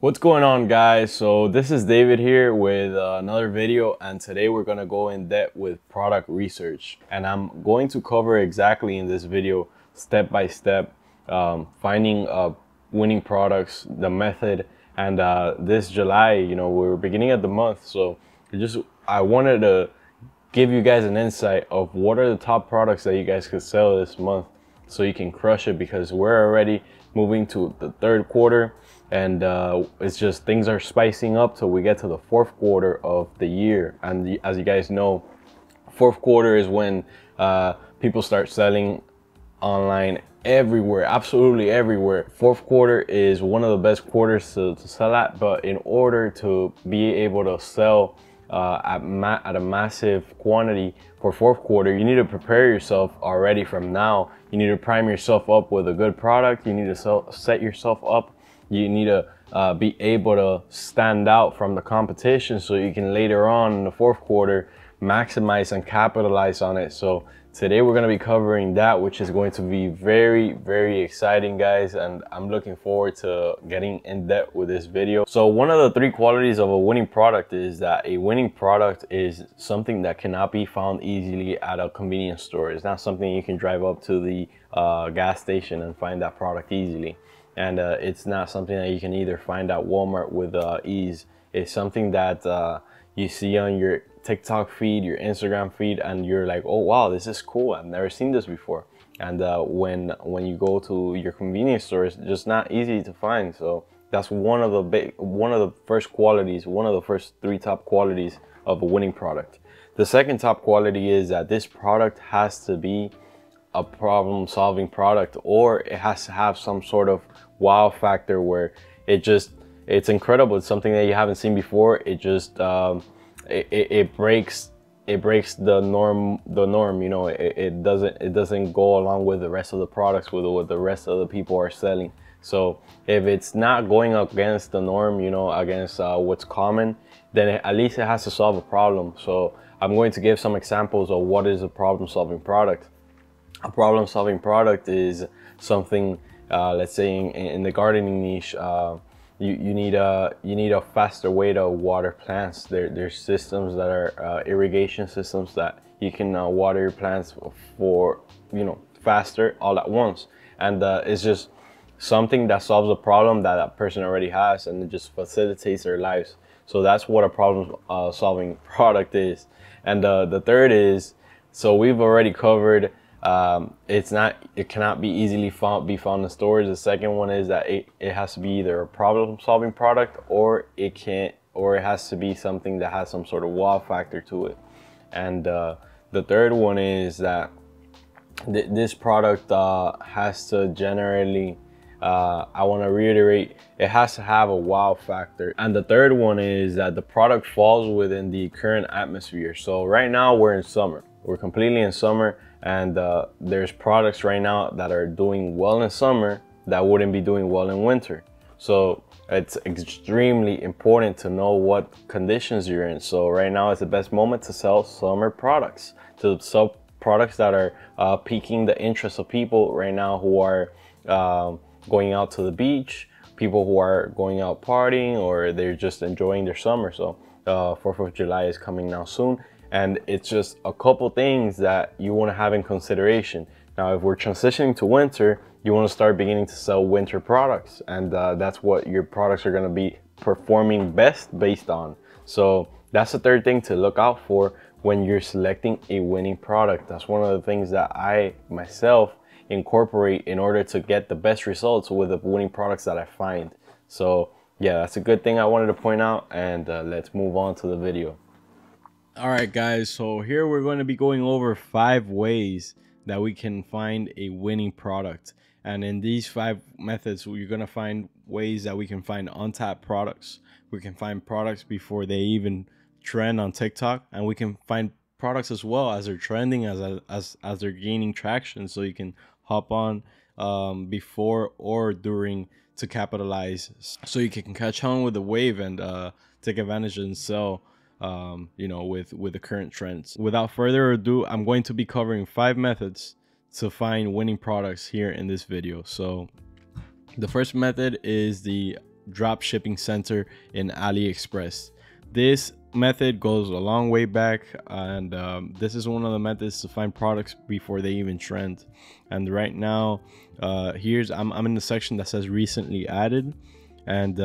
What's going on, guys? So this is David here with another video, and today we're going to go in depth with product research, and I'm going to cover exactly in this video step by step finding winning products, the method. And this July, you know, we're beginning of the month, so I wanted to give you guys an insight of what are the top products that you guys could sell this month so you can crush it, because we're already moving to the third quarter, and it's just things are spicing up till we get to the fourth quarter of the year. And as you guys know, fourth quarter is when people start selling online everywhere, absolutely everywhere. Fourth quarter is one of the best quarters to sell at, but in order to be able to sell at a massive quantity for fourth quarter, you need to prepare yourself already from now. You need to prime yourself up with a good product. You need to set yourself up. You need to be able to stand out from the competition so you can later on in the fourth quarter maximize and capitalize on it. So today we're going to be covering that, which is going to be very, very exciting, guys, and I'm looking forward to getting in depth with this video. So one of the three qualities of a winning product is that a winning product is something that cannot be found easily at a convenience store. It's not something you can drive up to the gas station and find that product easily, and it's not something that you can either find at Walmart with ease. It's something that you see on your TikTok feed, your Instagram feed, and you're like, oh wow, this is cool, I've never seen this before. And when you go to your convenience store, it's just not easy to find. So that's one of the first three top qualities of a winning product. The second top quality is that this product has to be a problem-solving product, or it has to have some sort of wow factor where it's incredible. It's something that you haven't seen before. It just it breaks the norm, you know. It doesn't go along with the rest of the products, with what the rest of the people are selling. So if it's not going against the norm, you know, against what's common, then at least it has to solve a problem. So I'm going to give some examples of what is a problem-solving product. A problem-solving product is something, let's say in the gardening niche, you need a faster way to water plants. There's systems that are irrigation systems that you can water your plants for, you know, faster all at once. And it's just something that solves a problem that that person already has, and it just facilitates their lives. So that's what a problem solving product is. And the third is, so we've already covered, it cannot be easily found in stores. The second one is that it has to be either a problem-solving product, or it has to be something that has some sort of wow factor to it. And the third one is that this product has to generally, I want to reiterate, it has to have a wow factor. And the third one is that the product falls within the current atmosphere. So right now we're in summer. We're completely in summer, and there's products right now that are doing well in summer that wouldn't be doing well in winter. So it's extremely important to know what conditions you're in. So right now is the best moment to sell summer products, to sell products that are piquing the interest of people right now who are going out to the beach, people who are going out partying, or they're just enjoying their summer. So 4th of July is coming now soon. And it's just a couple things that you want to have in consideration. Now, if we're transitioning to winter, you want to start beginning to sell winter products. And that's what your products are going to be performing best based on. So that's the third thing to look out for when you're selecting a winning product. That's one of the things that I myself incorporate in order to get the best results with the winning products that I find. So yeah, that's a good thing I wanted to point out. And let's move on to the video. All right, guys, so here we're going to be going over 5 ways that we can find a winning product. And in these 5 methods, we're going to find ways that we can find untapped products. We can find products before they even trend on TikTok, and we can find products as well as they're trending, as they're gaining traction. So you can hop on before or during to capitalize, so you can catch on with the wave and take advantage and sell, you know, with the current trends. Without further ado, I'm going to be covering 5 methods to find winning products here in this video. So the first method is the drop shipping center in AliExpress. This method goes a long way back, and this is one of the methods to find products before they even trend. And right now, I'm in the section that says recently added, and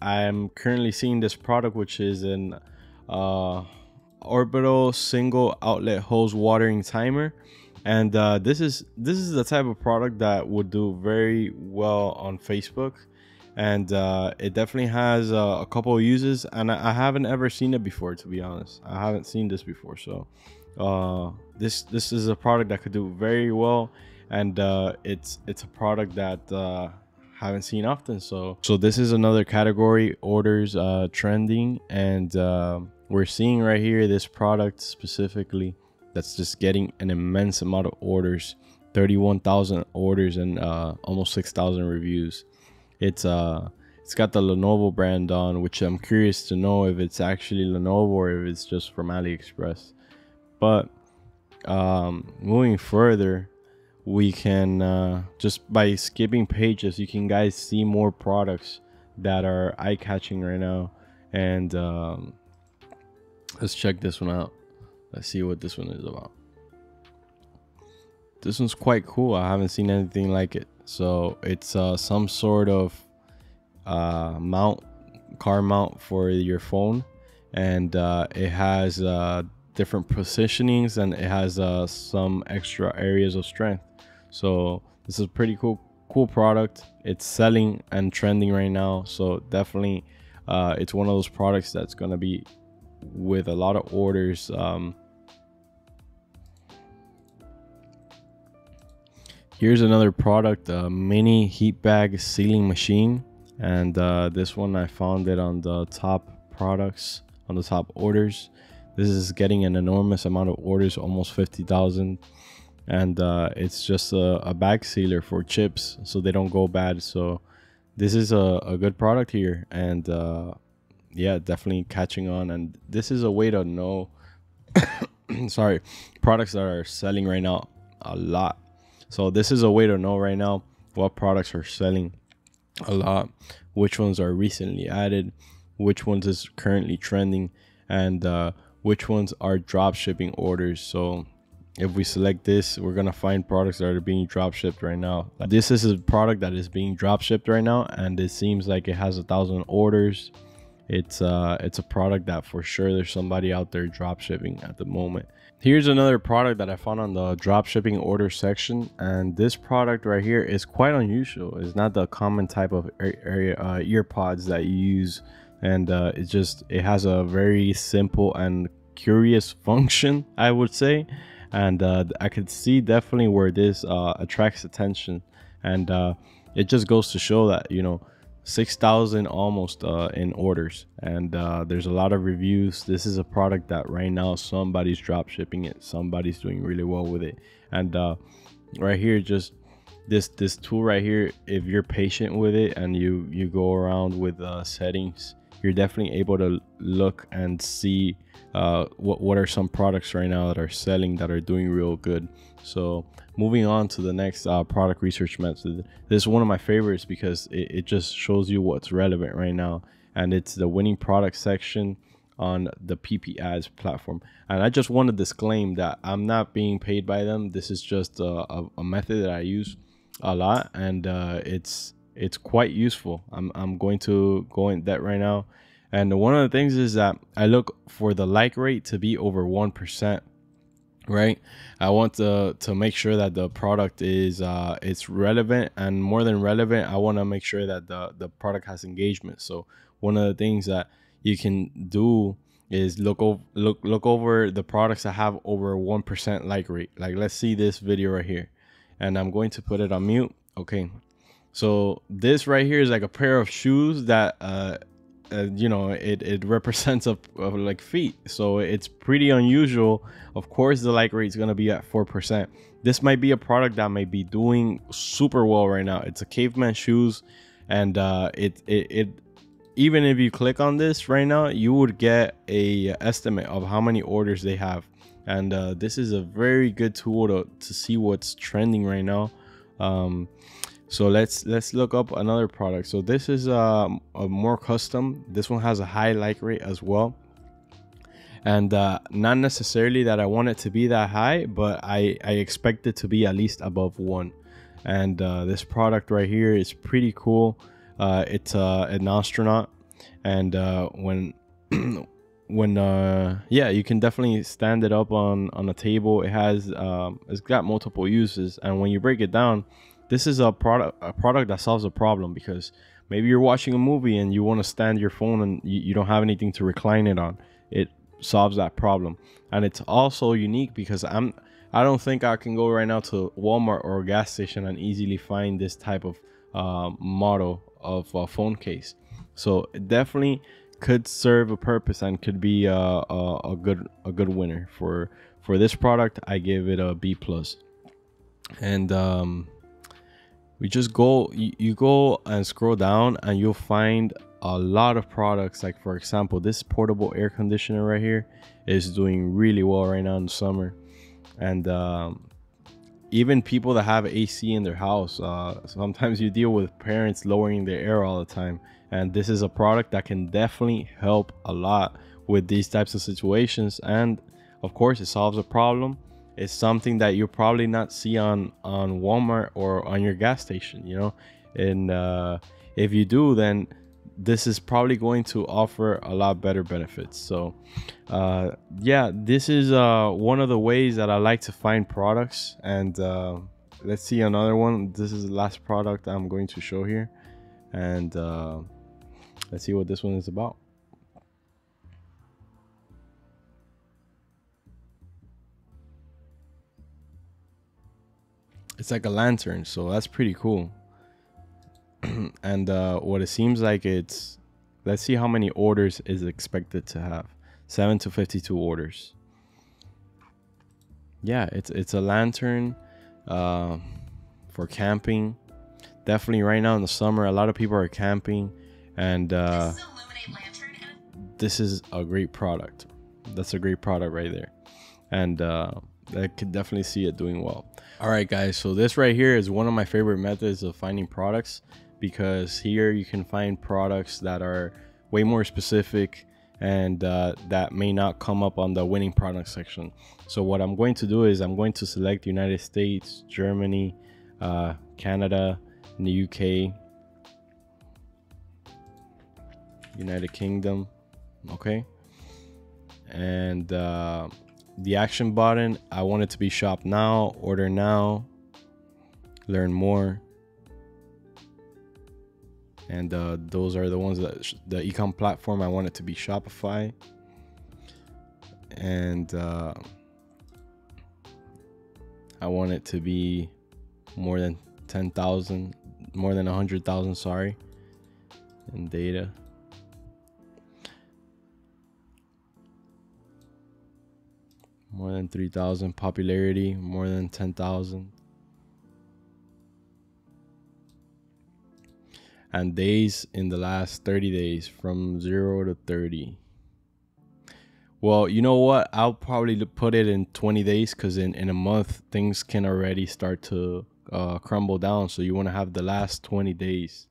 I'm currently seeing this product, which is an orbital single outlet hose watering timer. And this is the type of product that would do very well on Facebook, and it definitely has a couple of uses, and I haven't ever seen it before, to be honest. I haven't seen this before, so this is a product that could do very well, and it's a product that haven't seen often. So this is another category, orders trending, and we're seeing right here this product specifically that's just getting an immense amount of orders, 31,000 orders and almost 6,000 reviews. It's got the Lenovo brand on, which I'm curious to know if it's actually Lenovo or if it's just from AliExpress. But moving further, we can just by skipping pages, you can guys see more products that are eye-catching right now. And let's check this one out. Let's see what this one is about. This one's quite cool. I haven't seen anything like it. So it's some sort of car mount for your phone, and it has different positionings, and it has some extra areas of strength. So this is a pretty cool product. It's selling and trending right now, so definitely it's one of those products that's going to be with a lot of orders. Here's another product, a mini heat bag sealing machine, and this one I found it on the top products, on the top orders. This is getting an enormous amount of orders, almost 50,000, and it's just a bag sealer for chips so they don't go bad. So this is a good product here, and yeah, definitely catching on. And this is a way to know sorry, products that are selling right now a lot. So this is a way to know right now what products are selling a lot, which ones are recently added, which ones is currently trending, and which ones are drop shipping orders. So if we select this, we're gonna find products that are being drop shipped right now. This is a product that is being drop shipped right now, and it seems like it has 1,000 orders. It's a product that for sure there's somebody out there drop shipping at the moment. Here's another product that I found on the drop shipping order section, and this product right here is quite unusual. It's not the common type of ear pods that you use, and it has a very simple and curious function, I would say, and I could see definitely where this attracts attention, and it just goes to show that, you know, 6,000 almost in orders, and there's a lot of reviews. This is a product that right now somebody's drop shipping it, somebody's doing really well with it. And right here, just this tool right here, if you're patient with it and you go around with settings, you're definitely able to look and see what are some products right now that are selling, that are doing real good. So moving on to the next product research method. This is one of my favorites because it just shows you what's relevant right now, and it's the winning product section on the PP ads platform. And I just want to disclaim that I'm not being paid by them. This is just a method that I use a lot, and it's quite useful. I'm going to go in that right now. And one of the things is that I look for the like rate to be over 1%, right? I want to make sure that the product is it's relevant, and more than relevant, I want to make sure that the product has engagement. So one of the things that you can do is look over the products that have over 1% like rate. Like, let's see this video right here, and I'm going to put it on mute. Okay, so this right here is like a pair of shoes that you know, it represents a like feet, so it's pretty unusual. Of course, the like rate is going to be at 4%. This might be a product that might be doing super well right now. It's a caveman shoes, and even if you click on this right now, you would get a estimate of how many orders they have. And this is a very good tool to see what's trending right now. So let's look up another product. So this is a more custom. This one has a high like rate as well. And not necessarily that I want it to be that high, but I expect it to be at least above 1. And this product right here is pretty cool. It's an astronaut. And yeah, you can definitely stand it up on a table. It has it's got multiple uses. And when you break it down, this is a product that solves a problem, because maybe you're watching a movie and you want to stand your phone and you don't have anything to recline it on. It solves that problem. And it's also unique because I don't think I can go right now to Walmart or a gas station and easily find this type of model of a phone case. So it definitely could serve a purpose and could be a good winner for this product. I give it a B+. And we just go, you go and scroll down and you'll find a lot of products. Like for example, this portable air conditioner right here is doing really well right now in the summer. And even people that have AC in their house, sometimes you deal with parents lowering their air all the time. And this is a product that can definitely help a lot with these types of situations. And of course, it solves a problem. It's something that you'll probably not see on Walmart or on your gas station, you know. And if you do, then this is probably going to offer a lot better benefits. So yeah, this is one of the ways that I like to find products. And let's see another one. This is the last product I'm going to show here. And let's see what this one is about. It's like a lantern, so that's pretty cool. And what it seems like, it's, let's see how many orders is expected to have. 7 to 52 orders. Yeah, it's a lantern for camping. Definitely right now in the summer, a lot of people are camping. And this is a great product. That's a great product right there. And I could definitely see it doing well. All right, guys, so this right here is one of my favorite methods of finding products, because here you can find products that are way more specific and that may not come up on the winning product section. So what I'm going to do is I'm going to select United States, Germany, Canada, and the UK, United Kingdom, okay? And the action button, I want it to be shop now, order now, learn more. And those are the ones that the ecom platform I want it to be Shopify. And I want it to be more than 10,000, more than 100,000, sorry, in data. More than 3,000, popularity, more than 10,000. And days in the last 30 days, from 0 to 30. Well, you know what? I'll probably put it in 20 days, because in a month, things can already start to crumble down. So you want to have the last 20 days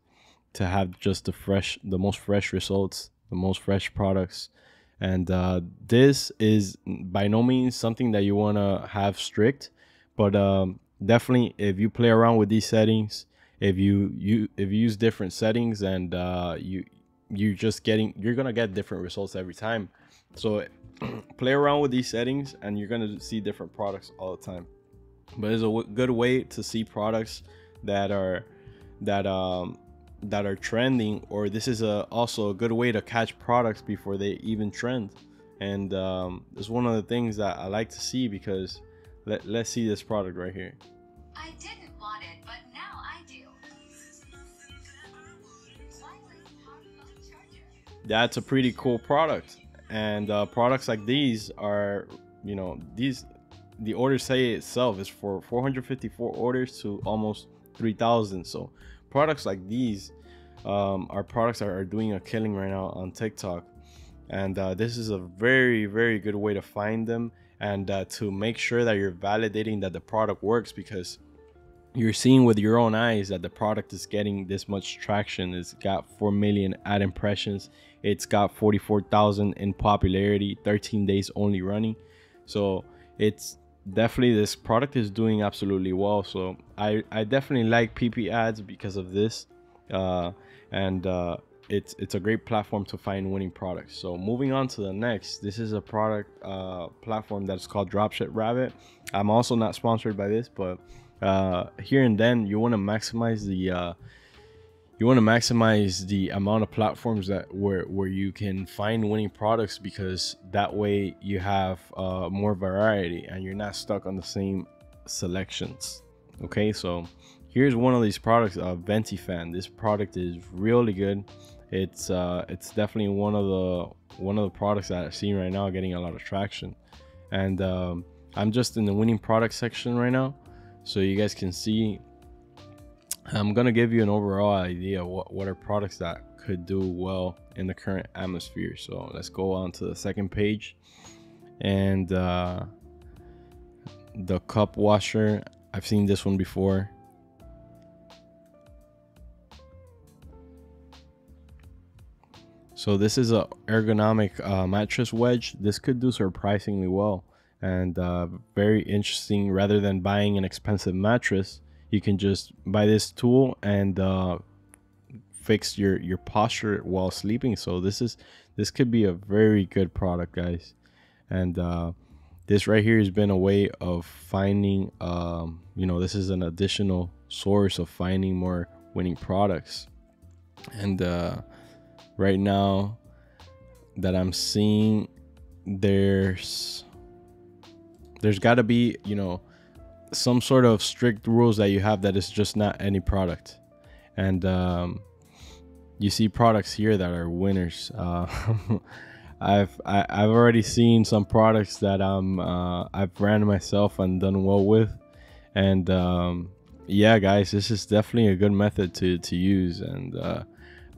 to have just the most fresh results, the most fresh products. And this is by no means something that you want to have strict, but definitely if you play around with these settings, if you use different settings, and you're gonna get different results every time. So play around with these settings and you're gonna see different products all the time. But it's a good way to see products that are trending, or this is also a good way to catch products before they even trend. And it's one of the things that I like to see, because let's see this product right here. I didn't want it, but now I do. That's a pretty cool product. And products like these are, you know, the order say itself is for 454 orders to almost 3,000. So products like these are products that are doing a killing right now on TikTok. And this is a very, very good way to find them, and to make sure that you're validating that the product works, because you're seeing with your own eyes that the product is getting this much traction. It's got 4 million ad impressions. It's got 44,000 in popularity, 13 days only running. So it's definitely, this product is doing absolutely well. So I definitely like PP ads because of this. It's a great platform to find winning products. So moving on to the next, this is a product platform that's called Dropship Rabbit. I'm also not sponsored by this, but here and then you want to maximize the amount of platforms that where you can find winning products, because that way you have more variety and you're not stuck on the same selections. Okay, so here's one of these products, Venti Fan. This product is really good. It's definitely one of the products that I've seen right now getting a lot of traction. And I'm just in the winning product section right now, so you guys can see. I'm gonna give you an overall idea what are products that could do well in the current atmosphere. So let's go on to the second page, and the cup washer. I've seen this one before. So this is a ergonomic mattress wedge. This could do surprisingly well, and very interesting. Rather than buying an expensive mattress, you can just buy this tool and fix your posture while sleeping. So this could be a very good product, guys. And this right here has been a way of finding, you know, this is an additional source of finding more winning products. And right now that I'm seeing, there's got to be, you know, some sort of strict rules that you have, that it's just not any product. And you see products here that are winners. I've already seen some products that I've ran myself and done well with. And yeah, guys, this is definitely a good method to use. And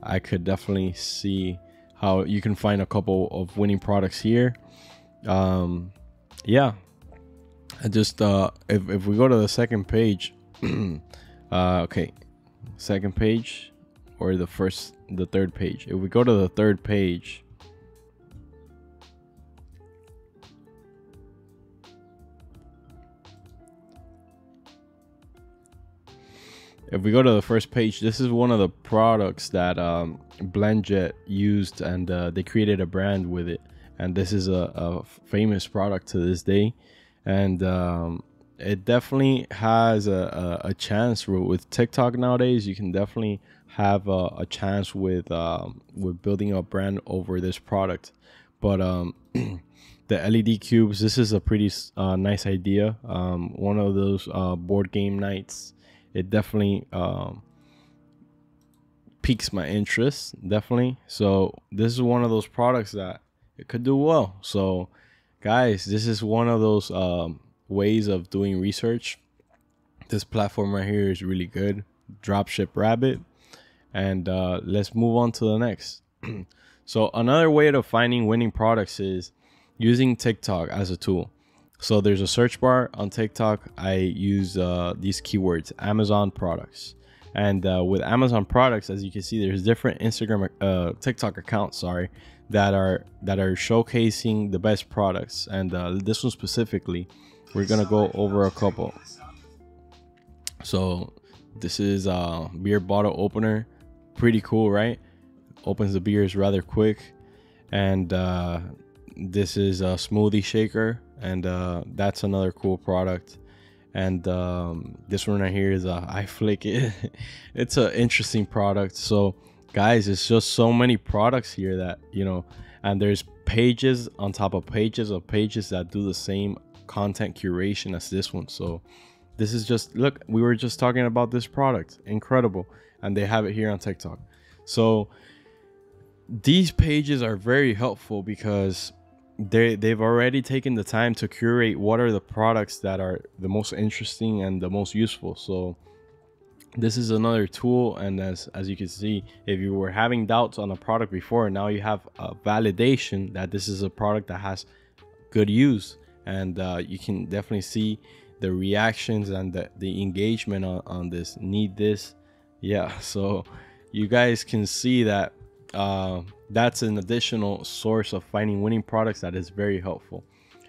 I could definitely see how you can find a couple of winning products here. Yeah, just if we go to the second page, okay, second page, or the third page. If we go to the third page, if we go to the first page, this is one of the products that BlendJet used, and they created a brand with it, and this is a famous product to this day. And it definitely has a chance with TikTok nowadays. You can definitely have a chance with building a brand over this product. But the LED cubes, this is a pretty nice idea. One of those board game nights, it definitely piques my interest, definitely. So this is one of those products that it could do well. So guys, this is one of those ways of doing research. This platform right here is really good, Dropship Rabbit. And let's move on to the next. So another way to finding winning products is using TikTok as a tool. So there's a search bar on TikTok. I use these keywords, Amazon products. And with Amazon products, as you can see, there's different Instagram, TikTok accounts, sorry, that are showcasing the best products. And this one specifically, we're gonna go over a couple. So this is a beer bottle opener, pretty cool, right? Opens the beers rather quick. And this is a smoothie shaker, and that's another cool product. And this one right here is a iFlick. It's an interesting product. So guys, it's just so many products here that, you know, and there's pages on top of pages that do the same content curation as this one. So this is just, look, we were just talking about this product, incredible, and they have it here on TikTok. So these pages are very helpful because they've already taken the time to curate what are the products that are the most interesting and the most useful. So this is another tool. And as you can see, if you were having doubts on a product before, now you have a validation that this is a product that has good use. And you can definitely see the reactions and the engagement on this need this. Yeah, so you guys can see that that's an additional source of finding winning products that is very helpful.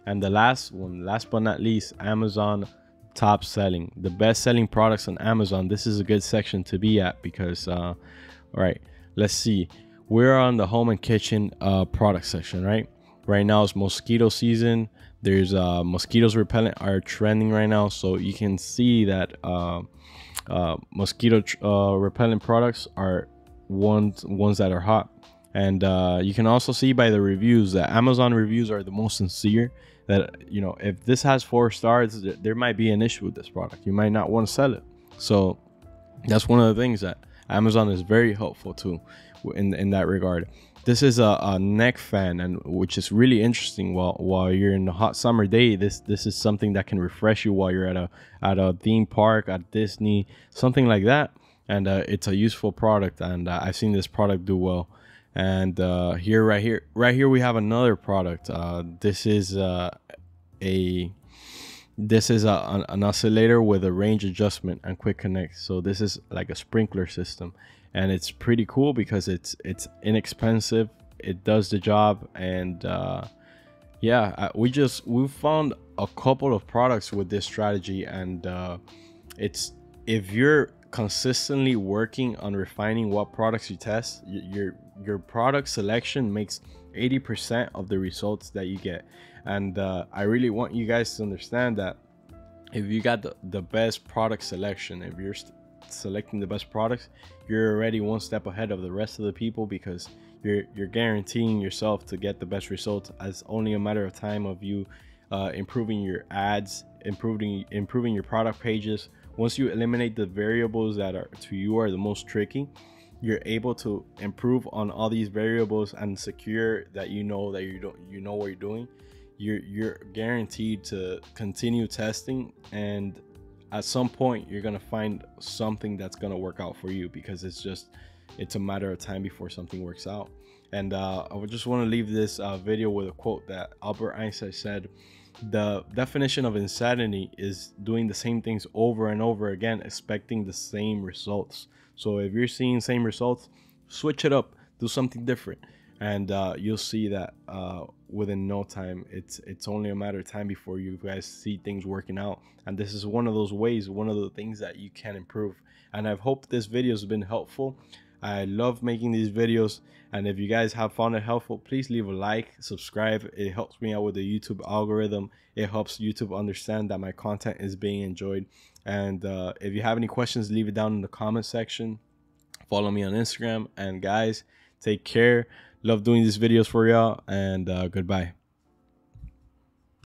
And the last one, last but not least, Amazon top selling, the best selling products on Amazon. This is a good section to be at because all right, let's see, we're on the home and kitchen product section. Right now it's mosquito season. There's mosquitoes repellent are trending right now, so you can see that mosquito repellent products are ones that are hot. And you can also see by the reviews that Amazon reviews are the most sincere, that, you know, if this has 4 stars, there might be an issue with this product. You might not want to sell it. So that's one of the things that Amazon is very helpful to in that regard. This is a neck fan, and which is really interesting. While you're in the hot summer day, this is something that can refresh you while you're at a theme park, at Disney, something like that. And it's a useful product, and I've seen this product do well. And here, right here we have another product. This is an oscillator with a range adjustment and quick connect. So this is like a sprinkler system, and it's pretty cool because it's inexpensive, it does the job. And yeah, we found a couple of products with this strategy. And if you're consistently working on refining what products you test, your product selection makes 80% of the results that you get. And I really want you guys to understand that if you got the best product selection, if you're selecting the best products, you're already one step ahead of the rest of the people, because you're guaranteeing yourself to get the best results. As only a matter of time of you improving your ads, improving your product pages. Once you eliminate the variables that are to you are the most tricky, you're able to improve on all these variables and secure that you know what you're doing. You're guaranteed to continue testing, and at some point you're gonna find something that's gonna work out for you, because it's a matter of time before something works out. And I would just want to leave this video with a quote that Albert Einstein said: "The definition of insanity is doing the same things over and over again, expecting the same results." So if you're seeing same results, switch it up, do something different, and you'll see that within no time, it's only a matter of time before you guys see things working out. And this is one of those ways, one of the things that you can improve. And I hope this video has been helpful. I love making these videos, and if you guys have found it helpful, please leave a like, subscribe. It helps me out with the YouTube algorithm. It helps YouTube understand that my content is being enjoyed. And if you have any questions, leave it down in the comment section. Follow me on Instagram. And guys, take care. Love doing these videos for y'all, and goodbye.